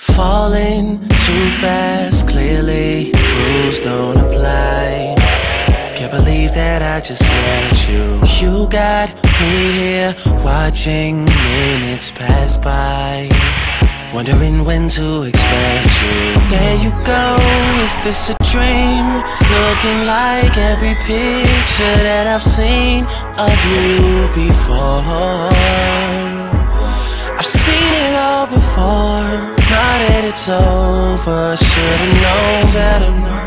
Falling too fast, clearly rules don't apply. Can't believe that I just met you. You got me here, watching minutes pass by, wondering when to expect you. There you go, is this a dream? Looking like every picture that I've seen of you before. I've seen it all before. Now that it's over, should've known better.